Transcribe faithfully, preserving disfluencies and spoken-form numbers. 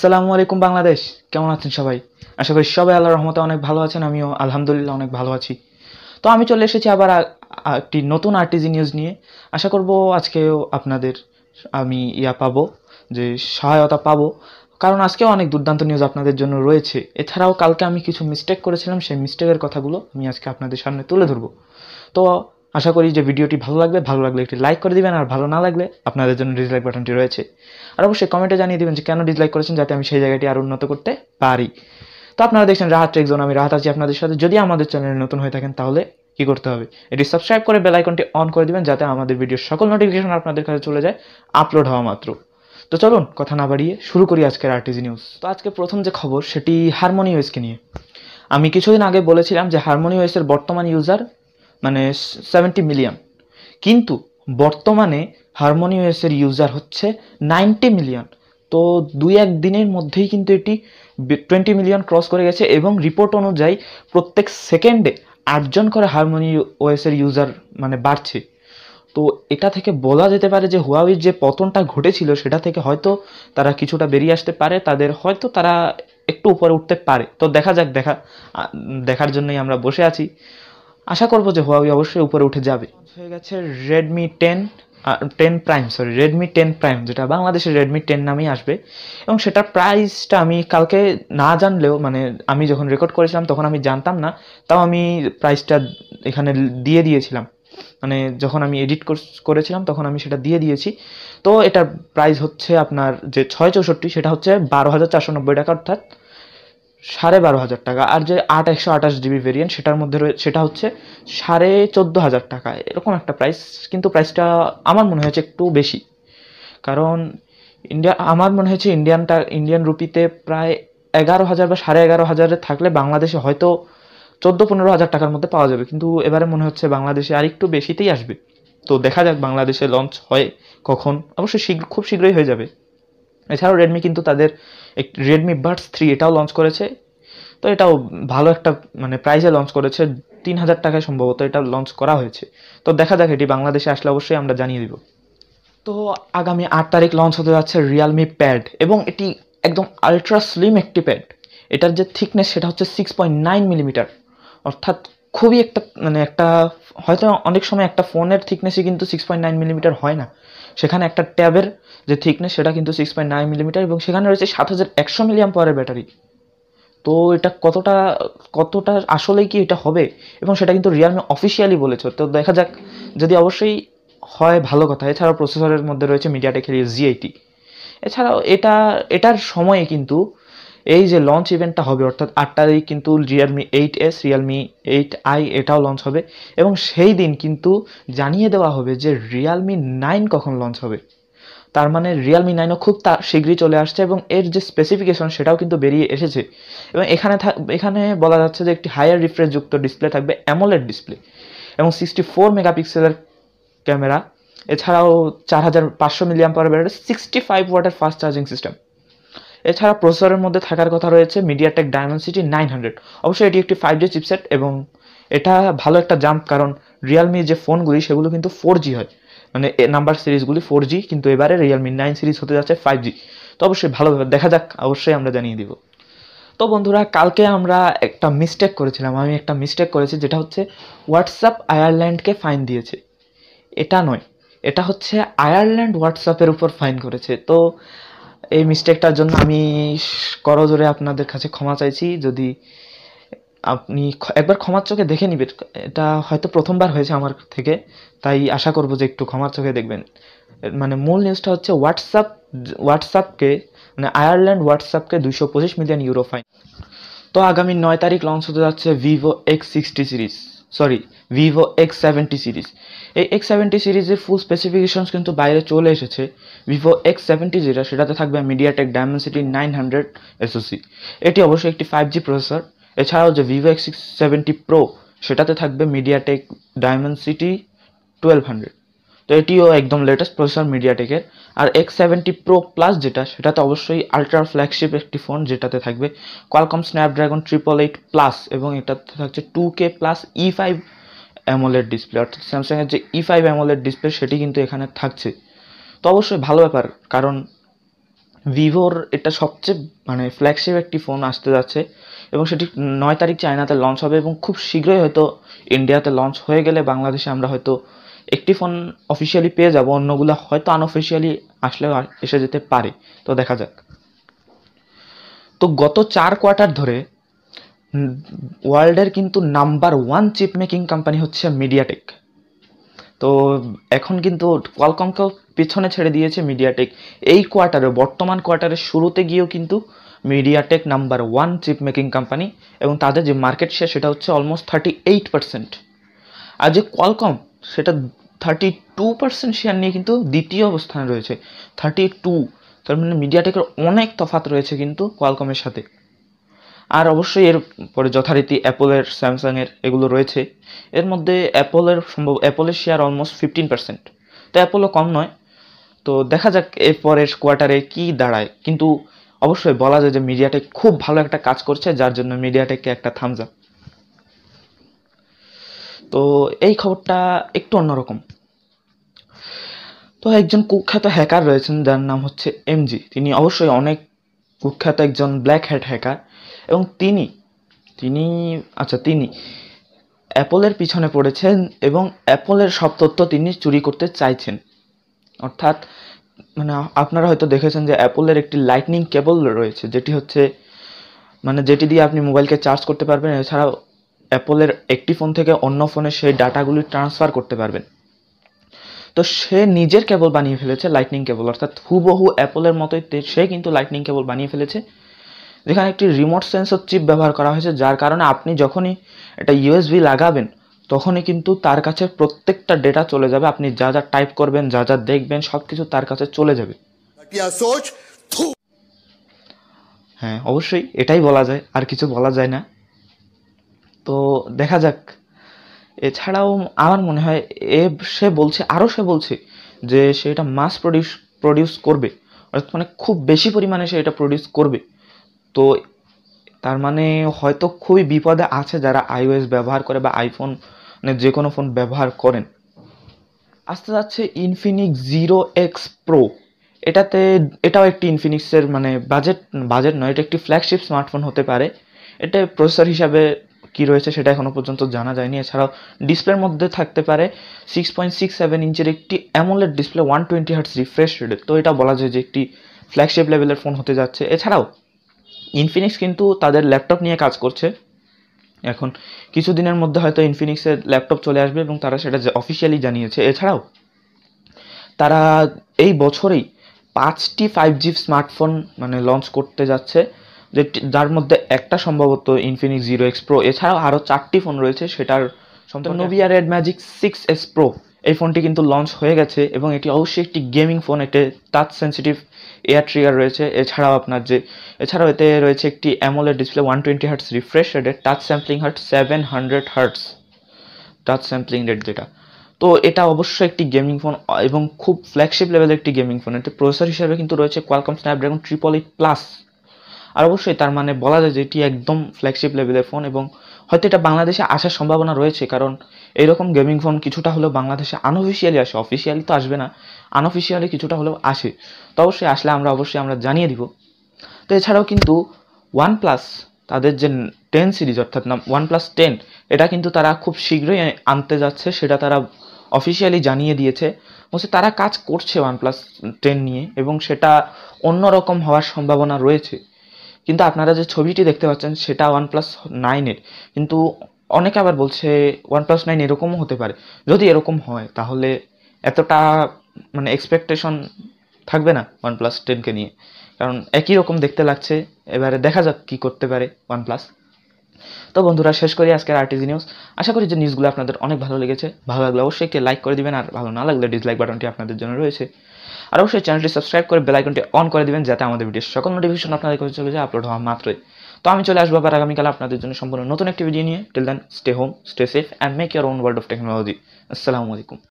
আসসালামু আলাইকুম বাংলাদেশ, কেমন আছেন সবাই? আশা করি সবাই আল্লাহর রহমতে অনেক ভালো আছেন। আমিও আলহামদুলিল্লাহ অনেক ভালো আছি। তো আমি চলে এসেছি আবার একটি নতুন আরটিজি নিউজ নিয়ে। আশা করব আজকেও আপনাদের আমি ইয়া পাবো, যে সহায়তা পাবো, কারণ আজকেও অনেক দুর্দান্ত নিউজ আপনাদের জন্য রয়েছে। এছাড়াও কালকে আমি কিছু মিস্টেক করেছিলাম, সেই মিস্টেকের কথাগুলো আমি আজকে আপনাদের সামনে তুলে ধরবো। তো আশা করি যে ভিডিওটি ভালো লাগবে, ভালো লাগলে একটি লাইক করে দিবেন, আর ভালো না লাগলে আপনাদের জন্য ডিসলাইক বাটনটি রয়েছে, আর অবশ্যই কমেন্টে জানিয়ে দিবেন যে কেন ডিসলাইক করেছেন, যাতে আমি সেই জায়গাটি আর উন্নত করতে পারি। তো আপনারা দেখছেন রাহাত টেক জোন, আমি রাহাত আছি আপনাদের সাথে। যদি আমাদের চ্যানেলে নতুন হয়ে থাকেন তাহলে কী করতে হবে, এটি সাবস্ক্রাইব করে বেল আইকনটি অন করে দিবেন, যাতে আমাদের ভিডিওর সকল নোটিফিকেশন আপনাদের কাছে চলে যায় আপলোড হওয়া মাত্র। তো চলুন কথা না বাড়িয়ে শুরু করি আজকের আরটিজি নিউজ। তো আজকে প্রথম যে খবর সেটি হারমনি ওএসকে নিয়ে। আমি কিছুদিন আগে বলেছিলাম যে হারমনি ওএসের বর্তমান ইউজার মানে সেভেন্টি মিলিয়ন, কিন্তু বর্তমানে হারমনি ওএসের ইউজার হচ্ছে নাইনটি মিলিয়ন। তো দুই এক দিনের মধ্যেই কিন্তু এটি টোয়েন্টি মিলিয়ন ক্রস করে গেছে, এবং রিপোর্ট অনুযায়ী প্রত্যেক সেকেন্ডে আটজন করে হারমনি ওএসের ইউজার মানে বাড়ছে। তো এটা থেকে বলা যেতে পারে যে হুয়াওয়ের যে পতনটা ঘটেছিল সেটা থেকে হয়তো তারা কিছুটা বেরিয়ে আসতে পারে, তাদের হয়তো তারা একটু উপরে উঠতে পারে। তো দেখা যাক, দেখা দেখার জন্যই আমরা বসে আছি। আশা করব যে হুয়াওয়ে অবশ্যই উপরে উঠে যাবে। হয়ে গেছে Redmi ten ten prime sorry Redmi ten prime, যেটা বাংলাদেশের রেডমি টেন নামেই আসবে, এবং সেটার প্রাইসটা আমি কালকে না জানলেও মানে আমি যখন রেকর্ড করেছিলাম তখন আমি জানতাম না, তাও আমি প্রাইসটা এখানে দিয়ে দিয়েছিলাম, মানে যখন আমি এডিট করেছিলাম তখন আমি সেটা দিয়ে দিয়েছি। তো এটার প্রাইস হচ্ছে আপনার যে ছয় চৌষট্টি সেটা হচ্ছে বারো হাজার চারশো নব্বই টাকা, অর্থাৎ সাড়ে বারো হাজার টাকা। আর যে আট একশো আঠাশ জিবি ভেরিয়েন্ট সেটার মধ্যে সেটা হচ্ছে সাড়ে চোদ্দো হাজার টাকা, এরকম একটা প্রাইস। কিন্তু প্রাইসটা আমার মনে হয়েছে একটু বেশি, কারণ ইন্ডিয়া আমার মনে হয়েছে ইন্ডিয়ানটা ইন্ডিয়ান রুপিতে প্রায় এগারো হাজার বা সাড়ে এগারো হাজারে থাকলে বাংলাদেশে হয়তো চোদ্দো পনেরো হাজার টাকার মধ্যে পাওয়া যাবে, কিন্তু এবারে মনে হচ্ছে বাংলাদেশে আর একটু বেশিতেই আসবে। তো দেখা যাক বাংলাদেশে লঞ্চ হয় কখন, অবশ্যই খুব শীঘ্রই হয়ে যাবে। এছাড়াও রেডমি কিন্তু তাদের একটি রেডমি বাডস থ্রি এটাও লঞ্চ করেছে। তো এটাও ভালো একটা মানে প্রাইসে লঞ্চ করেছে, তিন হাজার টাকায় সম্ভবত এটা লঞ্চ করা হয়েছে। তো দেখা যাক, এটি বাংলাদেশে আসলে অবশ্যই আমরা জানিয়ে দিব। তো আগামী আট তারিখ লঞ্চ হতে যাচ্ছে রিয়েলমি প্যাড, এবং এটি একদম আলট্রা স্লিম একটি প্যাড। এটার যে থিকনেস সেটা হচ্ছে সিক্স পয়েন্ট নাইন মিলিমিটার, অর্থাৎ খুবই একটা মানে একটা হয়তো অনেক সময় একটা ফোনের থিকনেসই কিন্তু সিক্স পয়েন্ট নাইন মিলিমিটার হয় না, সেখানে একটা ট্যাবের যে থিকনেস সেটা কিন্তু সিক্স পয়েন্ট নাইন মিলিমিটার, এবং সেখানে রয়েছে সাত হাজার একশো মিলিয়াম পাওয়ারের ব্যাটারি। তো এটা কতটা কতটা আসলেই কি এটা হবে, এবং সেটা কিন্তু রিয়েলমি অফিসিয়ালি বলেছে। তো দেখা যাক, যদি অবশ্যই হয় ভালো কথা। এছাড়াও প্রসেসরের মধ্যে রয়েছে মিডিয়াটেক হেলিও জি এইটি। এছাড়াও এটা এটার সময়ে কিন্তু এই যে লঞ্চ ইভেন্টটা হবে, অর্থাৎ আট তারিখ কিন্তু Realme eight S Realme eight i এটাও লঞ্চ হবে, এবং সেই দিন কিন্তু জানিয়ে দেওয়া হবে যে রিয়েলমি নাইন কখন লঞ্চ হবে। তার মানে রিয়েলমি নাইনও খুব তা শীঘ্রই চলে আসছে, এবং এর যে স্পেসিফিকেশন সেটাও কিন্তু বেরিয়ে এসেছে। এবং এখানে এখানে বলা যাচ্ছে যে একটি হায়ার রিফ্রেশযুক্ত ডিসপ্লে থাকবে, অ্যামোলেড ডিসপ্লে, এবং সিক্সটি ফোর মেগাপিক্সেলের ক্যামেরা। এছাড়াও চার হাজার পাঁচশো milliamp power battery, sixty five ওয়াটের ফাস্ট চার্জিং সিস্টেম। এছাড়া প্রসেসরের মধ্যে থাকার কথা রয়েছে মিডিয়াটেক ডাইমেনসিটি নাইন হান্ড্রেড। অবশ্যই এটি একটি ফাইভ জি চিপসেট, এবং এটা ভালো একটা জাম্প, কারণ রিয়েলমি যে ফোনগুলি সেগুলো কিন্তু ফোর জি হয়, মানে নাম্বার সিরিজগুলি ফোর জি, কিন্তু এবারে রিয়েলমি নাইন সিরিজ হতে যাচ্ছে ফাইভ জি। তো অবশ্যই ভালো ব্যাপার, দেখা যাক, অবশ্যই আমরা জানিয়ে দিব। তো বন্ধুরা, কালকে আমরা একটা মিস্টেক করেছিলাম, আমি একটা মিস্টেক করেছি, যেটা হচ্ছে হোয়াটসঅ্যাপ আয়ারল্যান্ডকে ফাইন দিয়েছে। এটা নয়, এটা হচ্ছে আয়ারল্যান্ড হোয়াটসঅ্যাপের উপর ফাইন করেছে। তো এই মিস্টেকটার জন্য আমি করজোরে আপনাদের কাছে ক্ষমা চাইছি। যদি আপনি একবার ক্ষমার চোখে দেখে নেবেন, এটা হয়তো প্রথমবার হয়েছে আমার থেকে, তাই আশা করব যে একটু ক্ষমার চোখে দেখবেন। মানে মূল নিউজটা হচ্ছে হোয়াটসঅ্যাপ হোয়াটসঅ্যাপকে মানে আয়ারল্যান্ড হোয়াটসঅ্যাপকে দুইশো পঁচিশ মিলিয়ন ইউরো ফাইন। তো আগামী নয় তারিখ লঞ্চ হতে যাচ্ছে Vivo X sixty series sorry Vivo X seventy series. এই এক্স সেভেন্টি সিরিজের ফুল স্পেসিফিকেশনস কিন্তু বাইরে চলে এসেছে। ভিভো এক্স সেভেন্টি যেটা সেটাতে থাকবে MediaTek Dimensity nine hundred SOC, এটি অবশ্যই একটি ফাইভ জি প্রসেসর। এছাড়াও যে ভিভো এক্স সেভেন্টি প্রো সেটাতে থাকবে মিডিয়াটেক ডাইমেনসিটি টুয়েলভ হান্ড্রেড, তো এটিও একদম লেটেস্ট প্রসেসর মিডিয়াটেকের। আর এক্স সেভেন্টি প্রো প্লাস যেটা সেটাতে অবশ্যই আলট্রা ফ্ল্যাগশিপ একটি ফোন, যেটাতে থাকবে Qualcomm Snapdragon triple eight plus, এবং এটাতে থাকছে two K plus E five AMOLED display, অর্থাৎ স্যামসাংয়ের যে ই ফাইভ অ্যামোলেড ডিসপ্লে সেটি কিন্তু এখানে থাকছে। তো অবশ্যই ভালো ব্যাপার, কারণ ভিভোর এটা সবচেয়ে মানে ফ্ল্যাগশিপ একটি ফোন আসতে যাচ্ছে এবং সেটি নয় তারিখ চায়নাতে লঞ্চ হবে এবং খুব শীঘ্রই হয়তো ইন্ডিয়াতে লঞ্চ হয়ে গেলে বাংলাদেশে আমরা হয়তো একটি ফোন অফিশিয়ালি পেয়ে যাব, অন্যগুলো হয়তো আনঅফিশিয়ালি আসলে এসে যেতে পারে, তো দেখা যাক। তো গত চার কোয়ার্টার ধরে ওয়ার্ল্ডের কিন্তু number one chip making company হচ্ছে মিডিয়াটেক। তো এখন কিন্তু কোয়ালকমকেও পিছনে ছেড়ে দিয়েছে মিডিয়াটেক। এই কোয়ার্টারে বর্তমান কোয়ার্টারের শুরুতে গিয়েও কিন্তু MediaTek number one chip making company এবং তাদের যে মার্কেট শেয়ার সেটা হচ্ছে অলমোস্ট থার্টি এইট পার্সেন্ট। আর যে কোয়ালকম সেটা থার্টি টু পার্সেন্ট শেয়ার নিয়ে কিন্তু দ্বিতীয় অবস্থানে রয়েছে, থার্টি টু। তার মানে মিডিয়াটেকের অনেক তফাৎ রয়েছে কিন্তু কোয়ালকমের সাথে। আর অবশ্যই এর পরে যথারীতি অ্যাপলের, স্যামসাংয়ের এগুলো রয়েছে। এর মধ্যে অ্যাপলের সম্ভব অ্যাপলের শেয়ার অলমোস্ট ফিফটিন পার্সেন্ট, তো অ্যাপলও কম নয়। তো দেখা যাক এরপরের কোয়ার্টারে কি দাঁড়ায়, কিন্তু অবশ্যই বলা যায় যে মিডিয়াটেক খুব ভালো একটা কাজ করছে, যার জন্য মিডিয়াটেককে একটা থামস আপ। তো এই খবরটা একটু অন্যরকম। তো একজন কুখ্যাত হ্যাকার রয়েছেন যার নাম হচ্ছে এমজি। তিনি অবশ্যই অনেক কুখ্যাত একজন ব্ল্যাক হ্যাট হ্যাকার এবং তিনি তিনি আচ্ছা তিনি অ্যাপলের পিছনে পড়েছেন এবং অ্যাপলের সব তথ্য তিনি চুরি করতে চাইছেন। অর্থাৎ মানে আপনারা হয়তো দেখেছেন যে অ্যাপলের একটি লাইটনিং কেবল রয়েছে, যেটি হচ্ছে মানে যেটি দিয়ে আপনি মোবাইলকে চার্জ করতে পারবেন, এছাড়াও অ্যাপলের একটি ফোন থেকে অন্য ফোনে সেই ডাটাগুলি ট্রান্সফার করতে পারবেন। তো সে নিজের কেবল বানিয়ে ফেলেছে, লাইটনিং কেবল, অর্থাৎ হুবহু অ্যাপলের মতোই সে কিন্তু লাইটনিং কেবল বানিয়ে ফেলেছে, যেখানে একটি রিমোট সেন্সর চিপ ব্যবহার করা হয়েছে, যার কারণে আপনি যখনই এটা ইউএসবি লাগাবেন তখনই কিন্তু তার কাছে প্রত্যেকটা ডেটা চলে যাবে। আপনি যা যা টাইপ করবেন, যা যা দেখবেন, সব কিছু তার কাছে চলে যাবে। হ্যাঁ, অবশ্যই এটাই বলা যায়, আর কিছু বলা যায় না। তো দেখা যাক। এছাড়াও আমার মনে হয় এ সে বলছে আরও সে বলছে যে সে এটা মাস প্রডিউস প্রডিউস করবে, অর্থাৎ মানে খুব বেশি পরিমাণে সে এটা প্রডিউস করবে। তো তার মানে হয়তো খুবই বিপদে আছে যারা আইওএস ব্যবহার করে বা আইফোন মানে যে কোনো ফোন ব্যবহার করেন। আসতে যাচ্ছে ইনফিনিক্স জিরো এক্স প্রো। এটাতে এটাও একটি ইনফিনিক্সের মানে বাজেট বাজেট নয়, এটা একটি ফ্ল্যাগশিপ স্মার্টফোন হতে পারে। এটা প্রসেসর হিসাবে কি রয়েছে সেটা এখনও পর্যন্ত জানা যায়নি। এছাড়াও ডিসপ্লের মধ্যে থাকতে পারে সিক্স পয়েন্ট সিক্স সেভেন ইঞ্চের একটি AMOLED display, one twenty hertz refresh rate. তো এটা বলা যায় যে একটি ফ্ল্যাগশিপ লেভেলের ফোন হতে যাচ্ছে। এছাড়াও ইনফিনিক্স কিন্তু তাদের ল্যাপটপ নিয়ে কাজ করছে এখন, কিছুদিনের মধ্যে হয়তো ইনফিনিক্সের ল্যাপটপ চলে আসবে এবং তারা সেটা অফিসিয়ালি জানিয়েছে। এছাড়াও তারা এই বছরেই পাঁচটি ফাইভ জি স্মার্টফোন মানে লঞ্চ করতে যাচ্ছে, যে যার মধ্যে একটা সম্ভবত ইনফিনিক্স জিরো এক্স প্রো। এছাড়াও আরও চারটি ফোন রয়েছে, সেটার সম্ভবত Red Magic six S Pro. এই ফোনটি কিন্তু লঞ্চ হয়ে গেছে এবং এটি অবশ্যই একটি গেমিং ফোন, এতে টাচ সেন্সিটিভ এয়ার ট্রিগার রয়েছে। এছাড়াও আপনার যে এছাড়াও এতে রয়েছে একটি AMOLED display, one twenty hertz refresh রেটের, touch sampling hertz seven hundred hertz touch sampling rate যেটা। তো এটা অবশ্যই একটি গেমিং ফোন এবং খুব ফ্ল্যাগশিপ লেভেলের একটি গেমিং ফোন। এতে প্রসেসর হিসাবে কিন্তু রয়েছে কোয়ালকম স্ন্যাপড্রাগন এইট প্লাস। আর অবশ্যই তার মানে বলা যায় যে এটি একদম ফ্ল্যাগশিপ লেভেলের ফোন এবং হয়তো এটা বাংলাদেশে আসার সম্ভাবনা রয়েছে, কারণ এইরকম গেমিং ফোন কিছুটা হলেও বাংলাদেশে আনঅফিশিয়ালি আসে। অফিশিয়ালি তো আসবে না, আনঅফিশিয়ালি কিছুটা হলেও আসে। তো অবশ্যই আসলে আমরা অবশ্যই আমরা জানিয়ে দিব। তো এছাড়াও কিন্তু ওয়ানপ্লাস তাদের যে টেন সিরিজ অর্থাৎ নাম ওয়ানপ্লাস টেন, এটা কিন্তু তারা খুব শীঘ্রই আনতে যাচ্ছে, সেটা তারা অফিশিয়ালি জানিয়ে দিয়েছে। বলছে তারা কাজ করছে ওয়ানপ্লাস টেন নিয়ে এবং সেটা অন্যরকম হওয়ার সম্ভাবনা রয়েছে। কিন্তু আপনারা যে ছবিটি দেখতে পাচ্ছেন সেটা ওয়ানপ্লাস নাইনের, কিন্তু অনেকে আবার বলছে ওয়ানপ্লাস নাইন এরকমও হতে পারে। যদি এরকম হয় তাহলে এতটা মানে এক্সপেকটেশন থাকবে না ওয়ানপ্লাস টেনকে নিয়ে, কারণ একই রকম দেখতে লাগছে। এবারে দেখা যাক কী করতে পারে ওয়ানপ্লাস। তো বন্ধুরা, শেষ করি আজকের আরটিজি নিউজ। আশা করি যে নিউজগুলো আপনাদের অনেক ভালো লেগেছে। ভালো লাগলে অবশ্যই একটি লাইক করে দিবেন, আর ভালো না লাগলে ডিসলাইক বাটনটি আপনাদের জন্য রয়েছে। আর অবশ্যই চ্যানেলটি সাবস্ক্রাইব করে বেল আইকনটি অন করে দিবেন, যাতে আমাদের ভিডিওর সকল নোটিফিকেশন আপনাদের কাছে চলে যায় আপলোড হওয়া মাত্রই। তো আমি চলে আসবো আবার আগামীকাল আপনাদের জন্য সম্পূর্ণ নতুন একটি ভিডিও নিয়ে। Till then, stay home, stay safe and make your own world of technology. আসসালামু আলাইকুম।